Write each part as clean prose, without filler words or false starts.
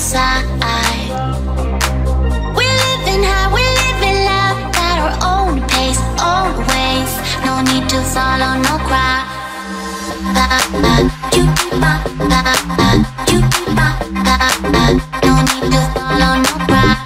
side. We're living high, we're living loud, at our own pace, own ways. No need to follow, no crowd. No need to follow, no crowd.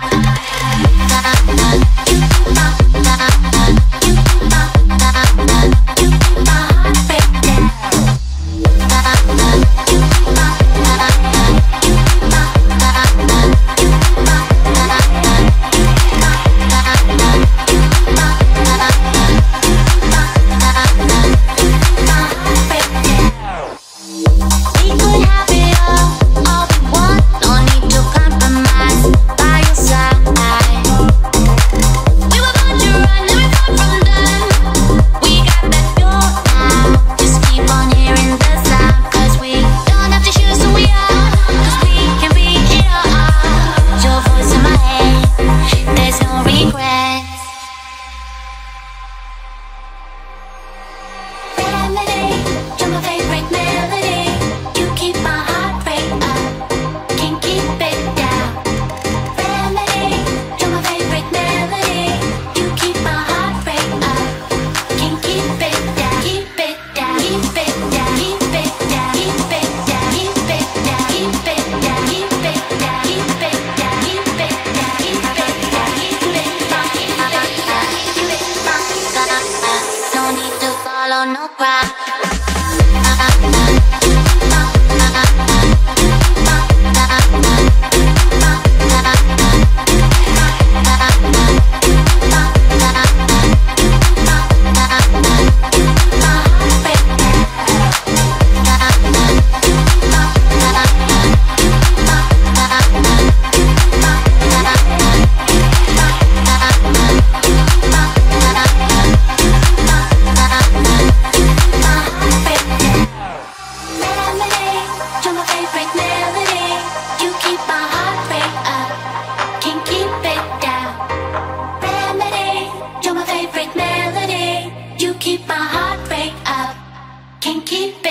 Keep